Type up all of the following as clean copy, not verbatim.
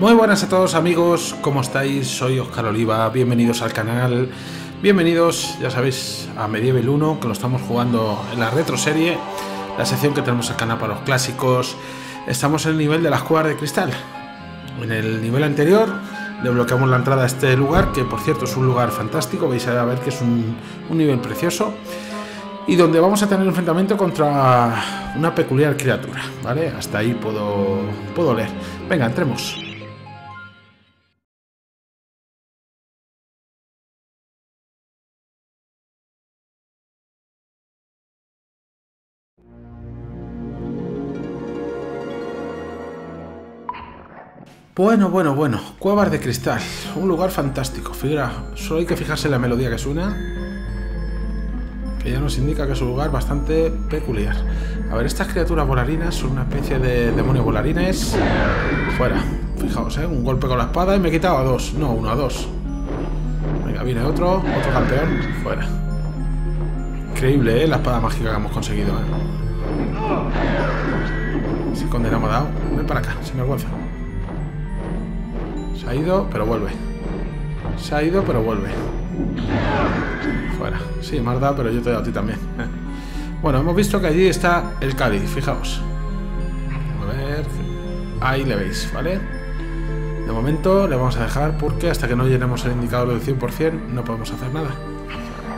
Muy buenas a todos amigos, ¿cómo estáis? Soy Oscar Oliva, bienvenidos al canal, bienvenidos, ya sabéis, a MediEvil 1, que lo estamos jugando en la retroserie, la sección que tenemos acá para los clásicos. Estamos en el nivel de las Cuevas de Cristal. En el nivel anterior desbloqueamos la entrada a este lugar, que por cierto es un lugar fantástico, vais a ver que es un nivel precioso, y donde vamos a tener un enfrentamiento contra una peculiar criatura, ¿vale? Hasta ahí puedo leer. Venga, entremos. Bueno, Cuevas de Cristal, un lugar fantástico, figura, solo hay que fijarse en la melodía que suena, que ya nos indica que es un lugar bastante peculiar. A ver, estas criaturas volarinas son una especie de demonios volarines. Fuera, fijaos, un golpe con la espada y me he quitado a dos, no, uno a dos. Venga, viene otro campeón, fuera. Increíble, la espada mágica que hemos conseguido, Si condena me ha dado, ven para acá, sin vergüenza. Se ha ido, pero vuelve. Se ha ido, pero vuelve. Fuera. Sí, me has dado, pero yo te he dado a ti también. Bueno, hemos visto que allí está el Cádiz, fijaos. A ver... Ahí le veis, ¿vale? De momento le vamos a dejar porque hasta que no llenemos el indicador del 100% no podemos hacer nada.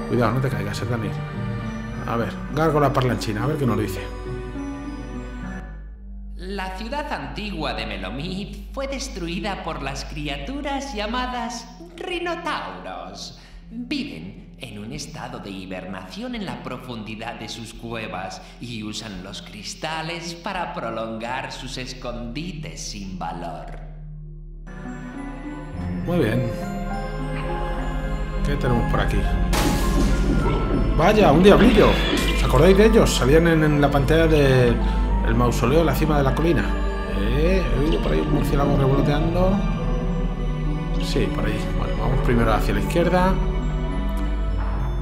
Cuidado, no te caigas, Sir Daniel. A ver, gárgola parlanchina, a ver qué nos lo dice. La ciudad antigua de Melomid fue destruida por las criaturas llamadas rinotauros. Viven en un estado de hibernación en la profundidad de sus cuevas y usan los cristales para prolongar sus escondites sin valor. Muy bien. ¿Qué tenemos por aquí? ¡Vaya, un diablillo! ¿Os acordáis de ellos? Salían en la pantalla de... El mausoleo en la cima de la colina. He oído por ahí un murciélago revoloteando. Sí, por ahí. Bueno, vamos primero hacia la izquierda.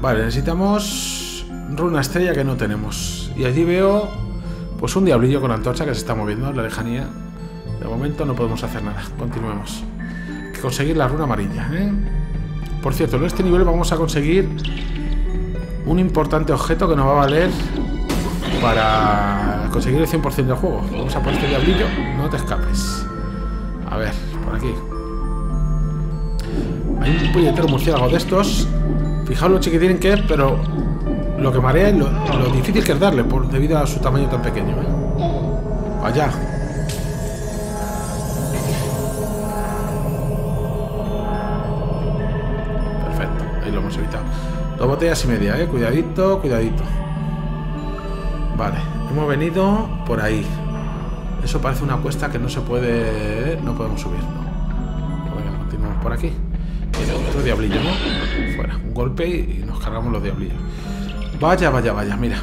Vale, necesitamos runa estrella que no tenemos. Y allí veo pues un diablillo con antorcha que se está moviendo en la lejanía. De momento no podemos hacer nada. Continuemos. Hay que conseguir la runa amarilla. Por cierto, en este nivel vamos a conseguir un importante objeto que nos va a valer para conseguir el 100% del juego. Vamos a por este diablillo, no te escapes. A ver, por aquí hay un puñetero murciélago de estos. Fijaos lo chiquitín que es, pero lo que marea es lo difícil que es darle debido a su tamaño tan pequeño, Allá. Perfecto, ahí lo hemos evitado. 2 botellas y media, cuidadito. Vale, hemos venido por ahí. Eso parece una cuesta que no se puede... No podemos subir, ¿no? Bueno, continuamos por aquí. Mira, otro diablillo, ¿no? Fuera, un golpe y nos cargamos los diablillos. Vaya, mira.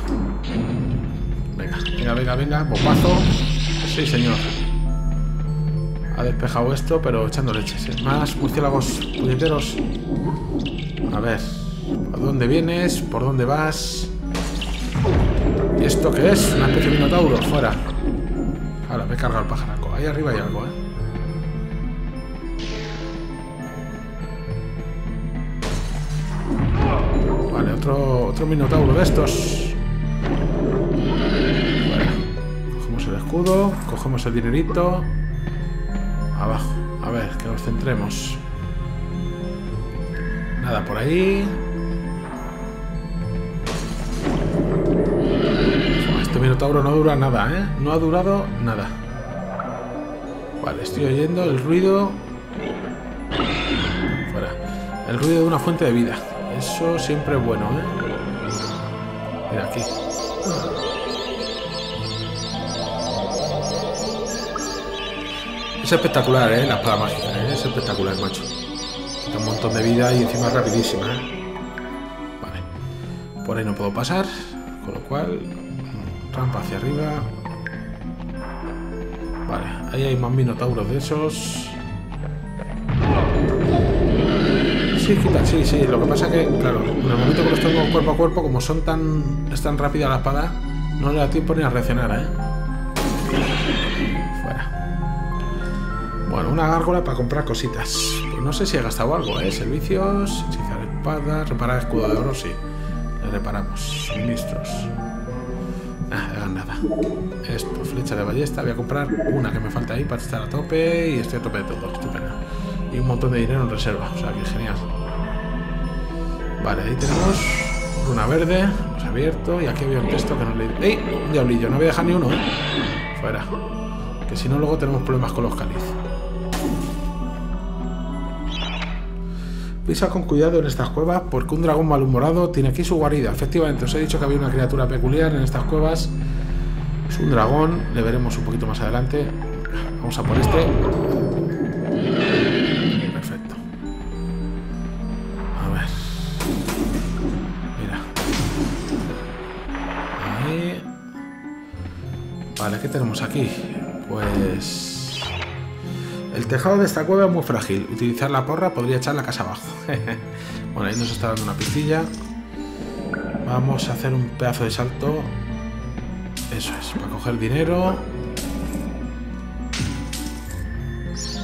Venga, bombazo. Sí, señor. Ha despejado esto, pero echando leches. Más murciélagos puñeteros. A ver, ¿a dónde vienes? ¿Por dónde vas? ¿Y esto qué es? Una especie de minotauro, fuera. Ahora me he cargado el pajaraco. Ahí arriba hay algo, Vale, otro minotauro de estos. Fuera. Cogemos el escudo, cogemos el dinerito. Abajo. A ver, que nos centremos. Nada por ahí. Minotauro no dura nada, No ha durado nada. Vale, estoy oyendo el ruido. Fuera. El ruido de una fuente de vida. Eso siempre es bueno, Mira aquí. Es espectacular, La espada mágica, Es espectacular, macho. Está un montón de vida y encima es rapidísima, Vale. Por ahí no puedo pasar, con lo cual... Rampa hacia arriba. Vale, ahí hay más minotauros de esos. Sí, lo que pasa que, claro, en el momento que los tengo cuerpo a cuerpo, como son tan rápida la espada, no le da tiempo ni a reaccionar, Fuera. Bueno, una gárgola para comprar cositas. Pues no sé si he gastado algo, ¿eh? Servicios, hechizar espadas, reparar escudo de oro, sí. Le reparamos. Suministros. Ah, hagan nada. Esto, flecha de ballesta. Voy a comprar una que me falta ahí para estar a tope. Y estoy a tope de todo. Estupendo. Y un montón de dinero en reserva. O sea, que genial. Vale, ahí tenemos runa verde. Hemos abierto. Y aquí había un texto que nos leí. ¡Ey! Un diablillo. No voy a dejar ni uno, ¿eh? Fuera. Que si no, luego tenemos problemas con los cáliz. Pisa con cuidado en estas cuevas porque un dragón malhumorado tiene aquí su guarida. Efectivamente, os he dicho que había una criatura peculiar en estas cuevas. Es un dragón, le veremos un poquito más adelante. Vamos a por este. Perfecto. A ver. Mira. Ahí. Vale, ¿qué tenemos aquí? Pues... el tejado de esta cueva es muy frágil. Utilizar la porra podría echar la casa abajo. Bueno, ahí nos está dando una pistilla. Vamos a hacer un pedazo de salto. Eso es, para coger dinero.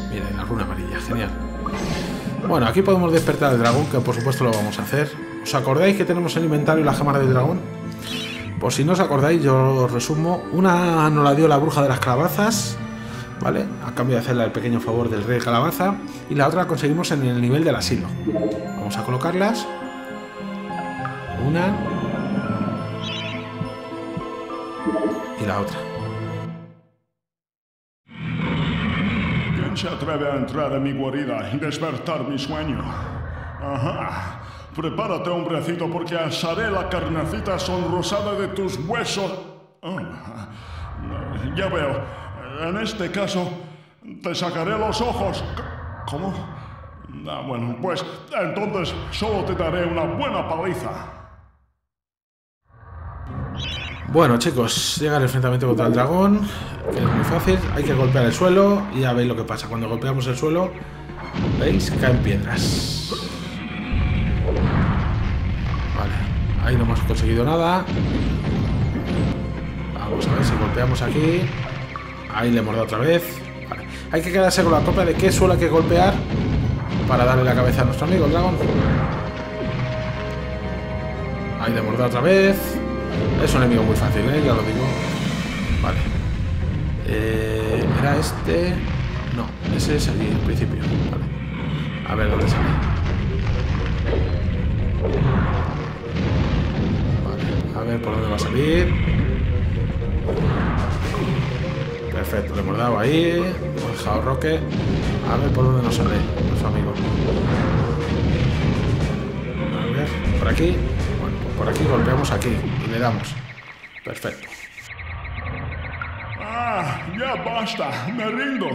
Mira, la runa amarilla, genial. Bueno, aquí podemos despertar al dragón, que por supuesto lo vamos a hacer. ¿Os acordáis que tenemos en inventario la cámara del dragón? Por si no os acordáis, yo os resumo. Una nos la dio la bruja de las calabazas, ¿vale? A cambio de hacerle el pequeño favor del rey calabaza. Y la otra la conseguimos en el nivel del asilo. Vamos a colocarlas. Una. Y la otra. ¿Quién se atreve a entrar en mi guarida y despertar mi sueño? Ajá. Prepárate, hombrecito, porque asaré la carnecita sonrosada de tus huesos. Oh, ya veo. En este caso, te sacaré los ojos. ¿Cómo? Ah, bueno, pues entonces solo te daré una buena paliza. Bueno, chicos, llega el enfrentamiento contra el dragón. Es muy fácil, hay que golpear el suelo. Y ya veis lo que pasa, cuando golpeamos el suelo, ¿veis? Caen piedras. Vale, ahí no hemos conseguido nada. Vamos a ver si golpeamos aquí. Ahí le hemos dado otra vez. Vale. Hay que quedarse con la copia de qué suelo hay que golpear para darle la cabeza a nuestro amigo el dragón. Ahí le hemos dado otra vez. Es un enemigo muy fácil, ¿eh? Ya lo digo. Vale. ¿Era este? No, ese es allí, al principio. Vale. A ver dónde sale. Vale. A ver por dónde va a salir. Perfecto, le hemos dado ahí, hemos dejado Roque. A ver por dónde nos sale nuestro amigo. A ver, por aquí. Bueno, pues por aquí golpeamos aquí y le damos. Perfecto. Ah, ya basta, me rindo.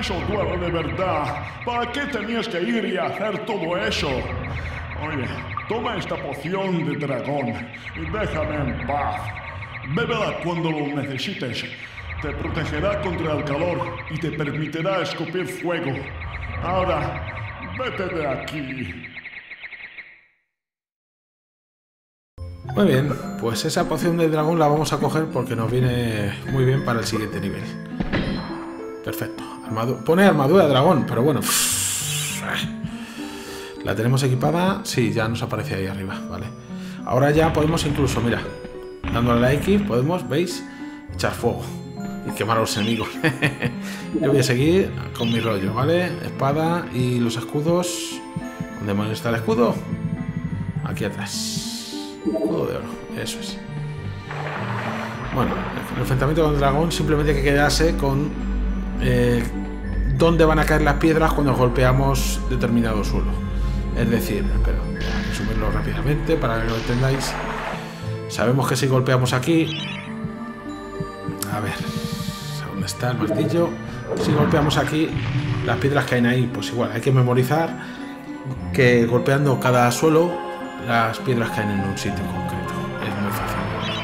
Eso duele de verdad. ¿Para qué tenías que ir y hacer todo eso? Oye, toma esta poción de dragón y déjame en paz. Bébela cuando lo necesites. Te protegerá contra el calor y te permitirá escupir fuego. Ahora, vete de aquí. Muy bien, pues esa poción del dragón la vamos a coger porque nos viene muy bien para el siguiente nivel. Perfecto. Pone armadura de dragón, pero bueno. ¿La tenemos equipada? Sí, ya nos aparece ahí arriba, vale. Ahora ya podemos incluso, mira, dándole a la X, podemos, ¿veis? Echar fuego. Y quemar a los enemigos. Yo voy a seguir con mi rollo, ¿vale? Espada y los escudos. ¿Dónde demonios está el escudo? Aquí atrás. Escudo de oro, eso es. Bueno, el enfrentamiento con el dragón simplemente hay que quedarse con dónde van a caer las piedras cuando golpeamos determinado suelo. Es decir, pero voy a resumirlo rápidamente para que lo entendáis. Sabemos que si golpeamos aquí... A ver, ¿dónde está el martillo? Si golpeamos aquí, las piedras caen ahí. Pues igual, hay que memorizar que golpeando cada suelo, las piedras caen en un sitio concreto. Es muy fácil.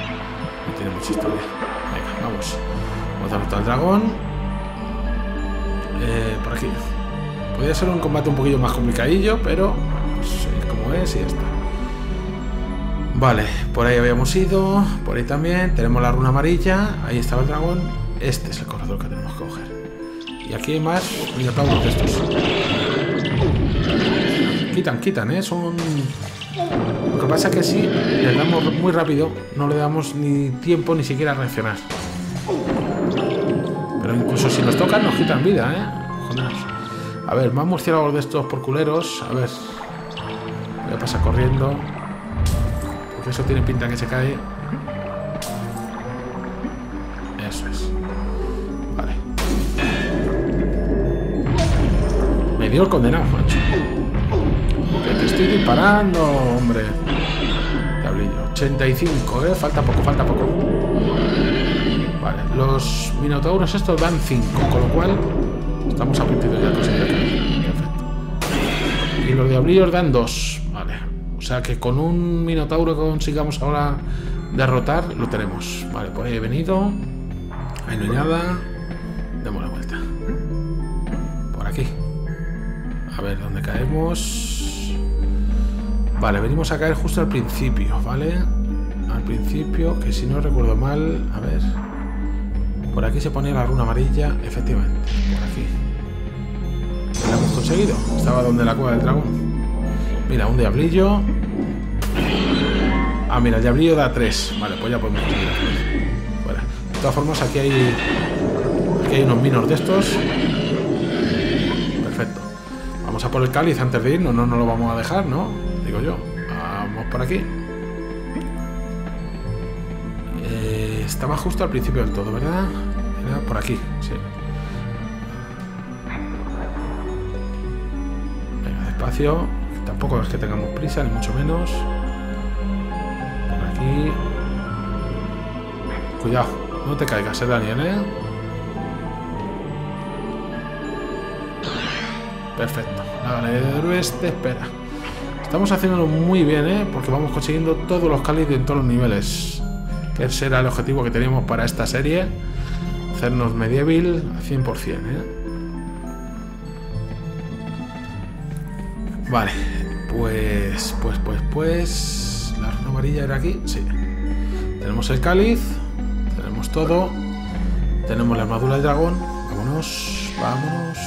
No tiene mucha historia. Venga, vamos. Vamos a derrotar al dragón. Por aquí. Podría ser un combate un poquillo más complicadillo, pero pues, como es y ya está. Vale, por ahí habíamos ido, por ahí también, tenemos la runa amarilla, ahí estaba el dragón, este es el corredor que tenemos que coger. Y aquí hay más minotauros de estos. Quitan, ¿eh? Son... Lo que pasa es que si les damos muy rápido, no le damos ni tiempo ni siquiera a reaccionar. Pero incluso si los tocan, nos quitan vida, ¿eh? Joder. A ver, más murciélagos de estos por culeros. A ver. Voy a pasar corriendo. Porque eso tiene pinta que se cae. Eso es. Vale. Me dio el condenado, macho. Que te estoy disparando, hombre. Tablillo. 85, ¿eh? Falta poco, falta poco. Vale. Los minotauros estos dan 5, con lo cual estamos a 22 ya. Perfecto. Y los diablillos dan 2. Vale. O sea que con un minotauro que consigamos ahora derrotar, lo tenemos. Vale, por ahí he venido. Ahí no hay nada. Demos la vuelta. Por aquí. A ver dónde caemos. Vale, venimos a caer justo al principio, ¿vale? Al principio, que si no recuerdo mal... A ver... Por aquí se ponía la runa amarilla, efectivamente. Por aquí. La hemos conseguido. Estaba donde la cueva del dragón. Mira, un diablillo. Ah, mira, el diablillo da 3. Vale, pues ya podemos tirar. Bueno, de todas formas, aquí hay unos minos de estos. Perfecto. Vamos a por el cáliz antes de irnos. No lo vamos a dejar, ¿no? Digo yo. Vamos por aquí. Estaba justo al principio del todo, ¿verdad? Era por aquí, sí. Venga, despacio. Tampoco es que tengamos prisa, ni mucho menos. Por aquí. Cuidado, no te caigas, Daniel, ¿eh? Perfecto. La galería de héroes te espera. Estamos haciéndolo muy bien, ¿eh? Porque vamos consiguiendo todos los cálices en todos los niveles. Que ese era el objetivo que teníamos para esta serie. Hacernos MediEvil al 100%, ¿eh? Vale, pues... La runa amarilla era aquí, sí. Tenemos el cáliz, tenemos todo, tenemos la armadura de dragón. Vámonos, vámonos.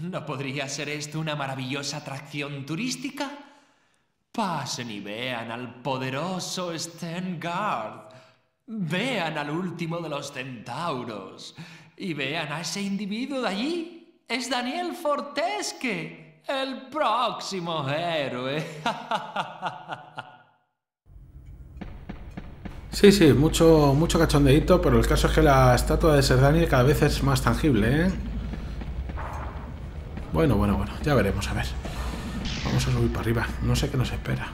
¿No podría ser esto una maravillosa atracción turística? Pasen y vean al poderoso Stengard. Vean al último de los centauros. Y vean a ese individuo de allí. Es Daniel Fortesque, el próximo héroe. Sí, mucho cachondeíto, pero el caso es que la estatua de Sir Daniel cada vez es más tangible, ¿eh? Bueno, ya veremos, a ver. Vamos a subir para arriba, no sé qué nos espera.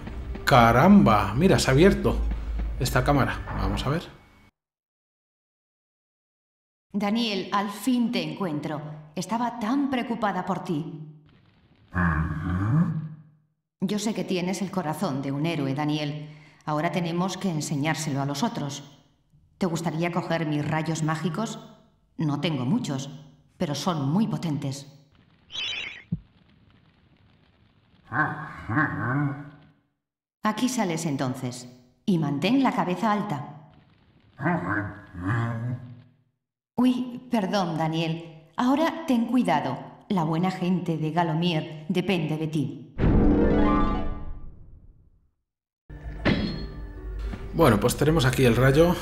¡Caramba! Mira, se ha abierto esta cámara. Vamos a ver. Daniel, al fin te encuentro. Estaba tan preocupada por ti. Yo sé que tienes el corazón de un héroe, Daniel. Ahora tenemos que enseñárselo a los otros. ¿Te gustaría coger mis rayos mágicos? No tengo muchos, pero son muy potentes. Aquí sales entonces. Y mantén la cabeza alta. Uy, perdón, Daniel. Ahora ten cuidado. La buena gente de Gallowmere depende de ti. Bueno, pues tenemos aquí el rayo.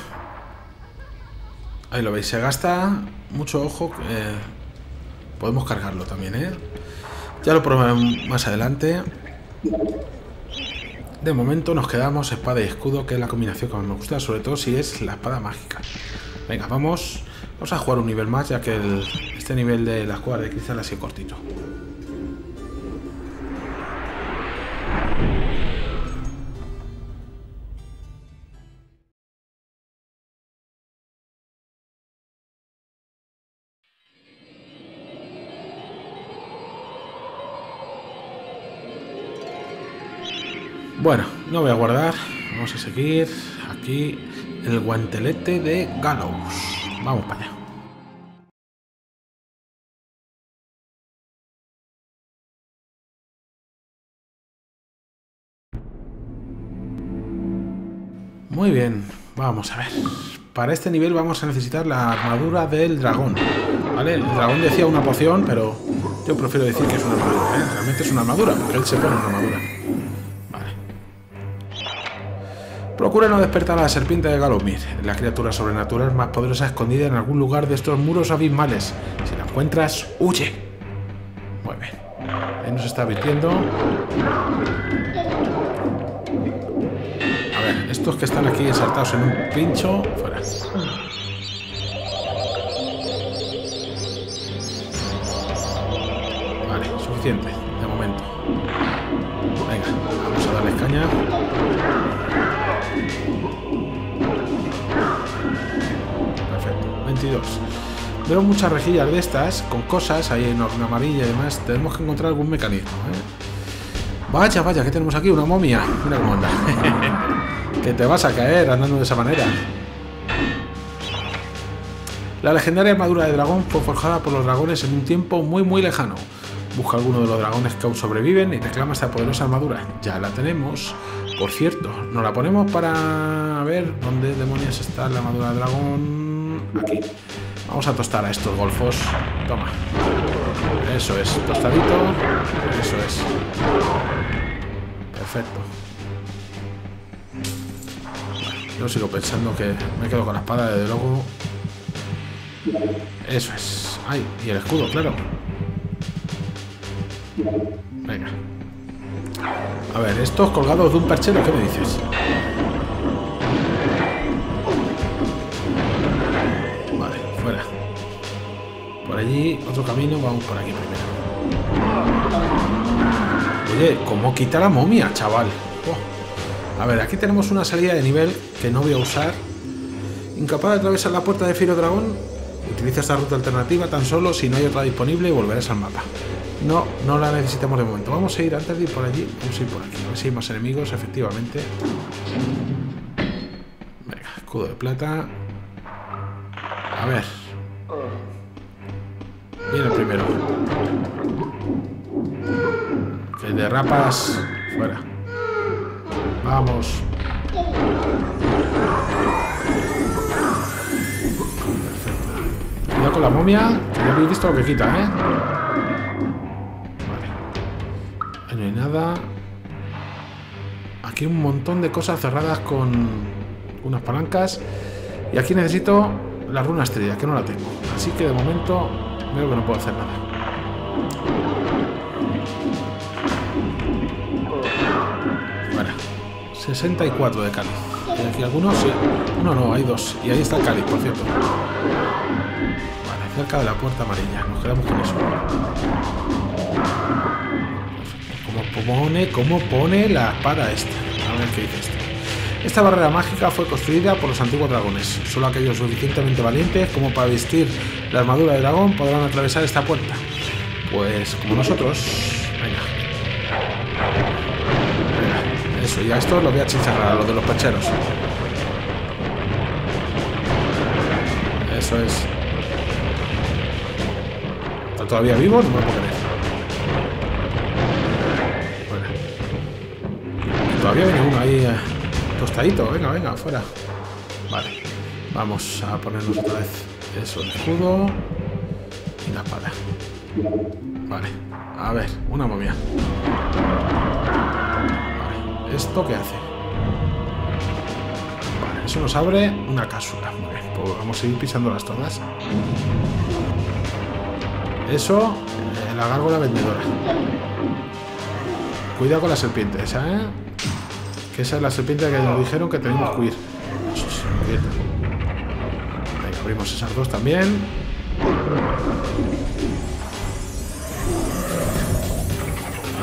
Ahí lo veis, se gasta mucho ojo. Podemos cargarlo también, ¿eh? Ya lo probaremos más adelante. De momento nos quedamos espada y escudo, que es la combinación que más me gusta, sobre todo si es la espada mágica. Venga, vamos a jugar un nivel más, ya que este nivel de las cuevas de cristal ha sido cortito. Bueno, no voy a guardar, vamos a seguir aquí el guantelete de Gallows. Vamos para allá. Muy bien, vamos a ver. Para este nivel vamos a necesitar la armadura del dragón. ¿Vale? El dragón decía una poción, pero yo prefiero decir que es una armadura, ¿eh? Realmente es una armadura, pero él se pone una armadura. Vale. Procura no despertar a la serpiente de Gallowmere, la criatura sobrenatural más poderosa escondida en algún lugar de estos muros abismales. Si la encuentras, huye. Muy bien. Ahí nos está advirtiendo. Estos que están aquí ensartados en un pincho, fuera. Vale, suficiente, de momento. Venga, vamos a darles caña. Perfecto, 22. Veo muchas rejillas de estas, con cosas, ahí en horno amarilla y demás. Tenemos que encontrar algún mecanismo, ¿eh? Vaya, vaya, ¿qué tenemos aquí? Una momia. Mira cómo anda. Que te vas a caer andando de esa manera. La legendaria armadura de dragón fue forjada por los dragones en un tiempo muy muy lejano. Busca alguno de los dragones que aún sobreviven y reclama esta poderosa armadura. Ya la tenemos. Por cierto, nos la ponemos para... A ver, ¿dónde demonios está la armadura de dragón? Aquí. Vamos a tostar a estos golfos. Toma. Eso es. Tostadito. Eso es. Perfecto. Yo sigo pensando que me quedo con la espada, desde luego. Eso es. Ay, y el escudo, claro. Venga. A ver, estos colgados de un perchero, ¿qué me dices? Vale, fuera. Por allí, otro camino, vamos por aquí primero. Oye, ¿cómo quita la momia, chaval? A ver, aquí tenemos una salida de nivel que no voy a usar. Incapaz de atravesar la puerta de Firo Dragón, utiliza esta ruta alternativa tan solo si no hay otra disponible y volverás al mapa. No, no la necesitamos de momento. Vamos a ir, antes de ir por allí, vamos a ir por aquí. A ver si hay más enemigos, efectivamente. Venga, escudo de plata. A ver. Viene el primero. Que derrapas. Fuera. Vamos. Perfecto. Cuidado con la momia, que ya habéis visto lo que quita, ¿eh? Vale. Ahí no hay nada. Aquí un montón de cosas cerradas con unas palancas. Y aquí necesito la runa estrella, que no la tengo. Así que de momento veo que no puedo hacer nada. Vale. 64 de Cádiz. ¿Hay aquí algunos? Sí. Uno no, hay dos. Y ahí está el Cádiz, por cierto. Vale, cerca de la puerta amarilla. Nos quedamos con eso. ¿Cómo pone la espada esta? A ver qué dice esto. Esta barrera mágica fue construida por los antiguos dragones. Solo aquellos suficientemente valientes como para vestir la armadura de dragón podrán atravesar esta puerta. Pues como nosotros. Venga. Eso, ya esto lo voy a chicharrar, lo de los percheros. Eso es. ¿Está todavía vivo? No me lo puedo creer. Bueno. Todavía viene uno ahí tostadito. Venga, venga, fuera. Vale. Vamos a ponernos otra vez eso, el escudo y la espada. Vale. A ver, una momia. ¿Esto qué hace? Vale, eso nos abre una cápsula. Muy bien, pues vamos a ir pisándolas todas. Eso, la gárgola vendedora. Cuidado con la serpiente esa, ¿eh? Que esa es la serpiente que nos dijeron que tenemos que huir. Venga, abrimos esas dos también.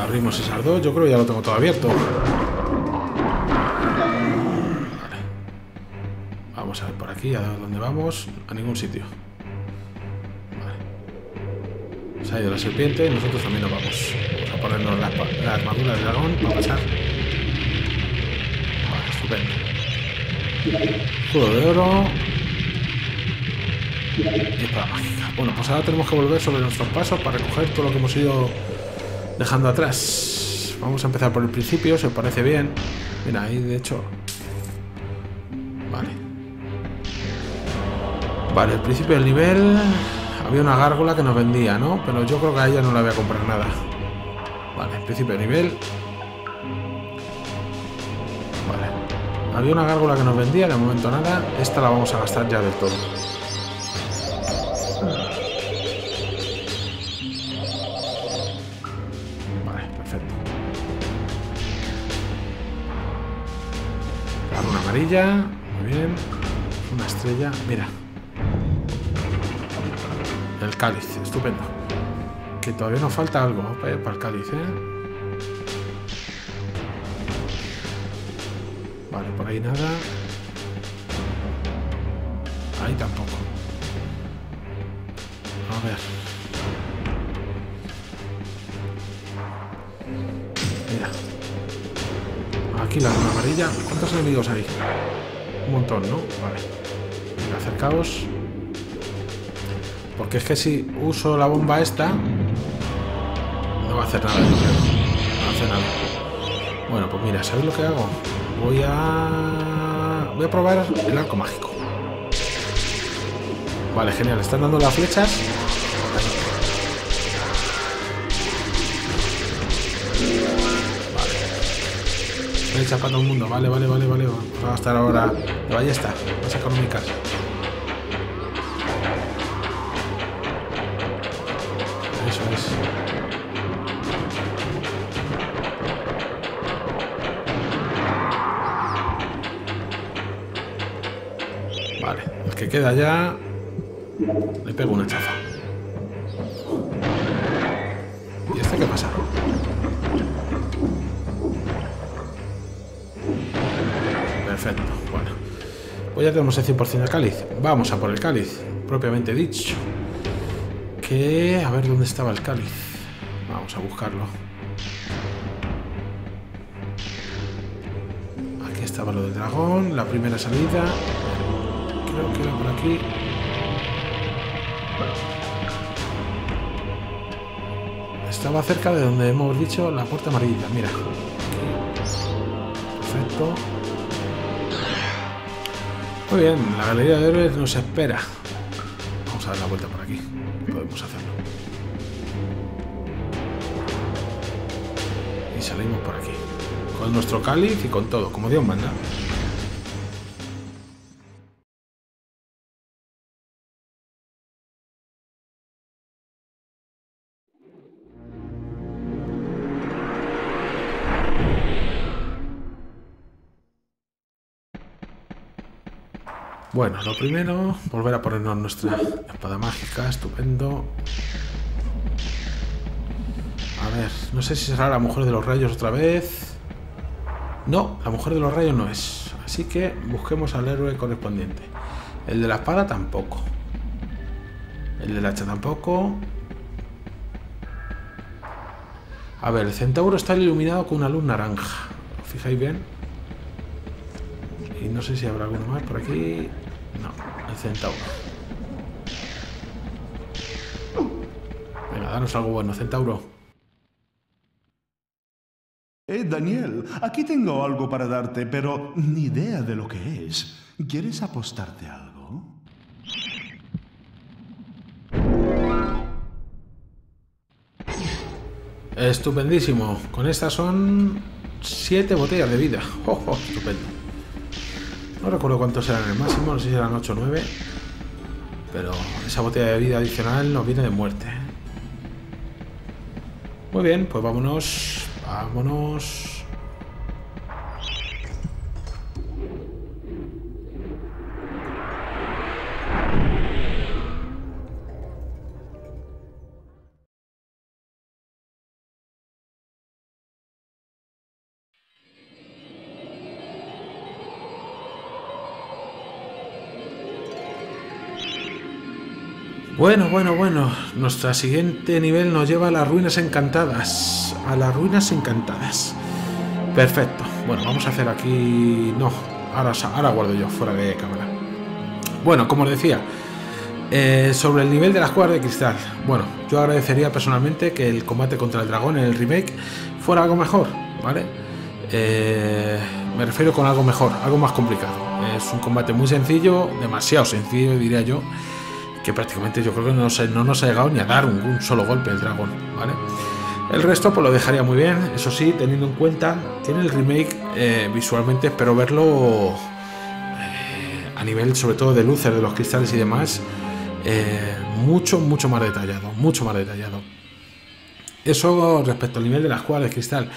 Abrimos esas dos, yo creo que ya lo tengo todo abierto. Vamos a ver por aquí, a dónde vamos, a ningún sitio. Vale. Se ha ido la serpiente y nosotros también nos vamos. Vamos a ponernos la armadura del dragón para pasar. Vale, estupendo. Escudo de oro. Y espada mágica. Bueno, pues ahora tenemos que volver sobre nuestros pasos para recoger todo lo que hemos ido dejando atrás. Vamos a empezar por el principio, si os parece bien. Mira, ahí de hecho... Vale. Vale, al principio del nivel había una gárgola que nos vendía, ¿no? Pero yo creo que a ella no la voy a comprar nada. Vale, al principio del nivel. Vale. Había una gárgola que nos vendía, de momento nada. Esta la vamos a gastar ya del todo. Vale, perfecto. Claro, una amarilla. Muy bien. Una estrella. Mira. El cáliz, estupendo. Que todavía nos falta algo para el cáliz, Vale, por ahí nada. Ahí tampoco. A ver. Mira. Aquí la luna amarilla. ¿Cuántos enemigos hay? Un montón, ¿no? Vale. Venga, acercaos. Porque es que si uso la bomba esta, no va a hacer nada. No hace nada. Bueno, pues mira, ¿sabéis lo que hago? Voy a probar el arco mágico. Vale, genial. Están dando las flechas. Vale. Flecha para todo el mundo. Vale. Voy a gastar ahora de ballesta. Más económicas. Vale, el que queda ya le pego una chafa. ¿Y este qué pasa? Perfecto, bueno. Pues ya tenemos el 100% del cáliz. Vamos a por el cáliz, propiamente dicho. Que... a ver dónde estaba el cáliz. Vamos a buscarlo. Aquí estaba lo del dragón, la primera salida. Creo que era por aquí. Estaba cerca de donde hemos dicho la puerta amarilla. Mira. Perfecto. Muy bien, la galería de héroes nos espera. Vamos a dar la vuelta por aquí. Podemos hacerlo. Y salimos por aquí. Con nuestro cáliz y con todo, como Dios manda. Bueno, lo primero, volver a ponernos nuestra espada mágica, estupendo. A ver, no sé si será la mujer de los rayos otra vez. No, la mujer de los rayos no es. Así que busquemos al héroe correspondiente. El de la espada tampoco. El del hacha tampoco. A ver, el centauro está iluminado con una luz naranja. ¿Os fijáis bien? Y no sé si habrá alguno más por aquí. No, el centauro. Venga, danos algo bueno, centauro. Daniel, aquí tengo algo para darte, pero ni idea de lo que es. ¿Quieres apostarte algo? Estupendísimo. Con estas son 7 botellas de vida. Oh, estupendo. No recuerdo cuántos eran el máximo, no sé si eran 8 o 9. Pero esa botella de vida adicional nos viene de muerte. Muy bien, pues vámonos. Vámonos. Bueno. Nuestro siguiente nivel nos lleva a las ruinas encantadas. A las ruinas encantadas. Perfecto. Bueno, vamos a hacer aquí... No, ahora guardo yo, fuera de cámara. Bueno, como os decía, sobre el nivel de las cuevas de cristal. Bueno, yo agradecería personalmente que el combate contra el dragón en el remake fuera algo mejor, ¿vale? Me refiero con algo mejor, algo más complicado. Es un combate muy sencillo, demasiado sencillo diría yo, que prácticamente yo creo que no nos ha llegado ni a dar un solo golpe el dragón, ¿vale? El resto pues lo dejaría muy bien, eso sí, teniendo en cuenta, tiene el remake visualmente, espero verlo a nivel sobre todo de luces, de los cristales y demás, mucho más detallado, Eso respecto al nivel de las cuadras de cristal.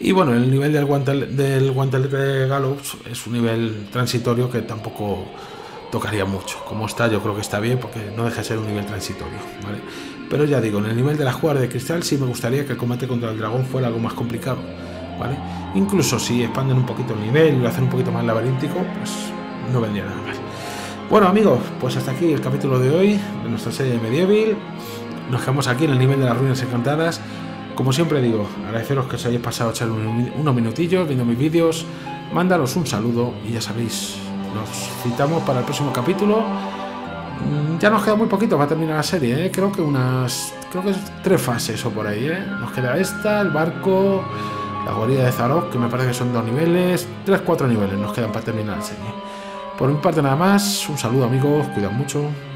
Y bueno, el nivel del guantelete de Gallows es un nivel transitorio que tampoco tocaría mucho. Como está, yo creo que está bien porque no deja de ser un nivel transitorio, ¿vale? Pero ya digo, en el nivel de las cuadras de cristal sí me gustaría que el combate contra el dragón fuera algo más complicado, ¿vale? Incluso si expanden un poquito el nivel y lo hacen un poquito más laberíntico, pues no vendría nada mal. Bueno amigos, pues hasta aquí el capítulo de hoy de nuestra serie de MediEvil. Nos quedamos aquí en el nivel de las ruinas encantadas. Como siempre digo, agradeceros que os hayáis pasado a echar unos minutillos viendo mis vídeos. Mándanos un saludo y ya sabéis, nos citamos para el próximo capítulo. Ya nos queda muy poquito para terminar la serie, ¿eh? Creo que 3 fases o por ahí, ¿eh? Nos queda esta, el barco, la guarida de Zarok, que me parece que son 2 niveles, 3-4 niveles nos quedan para terminar la serie. Por mi parte nada más, un saludo amigos, cuidad mucho.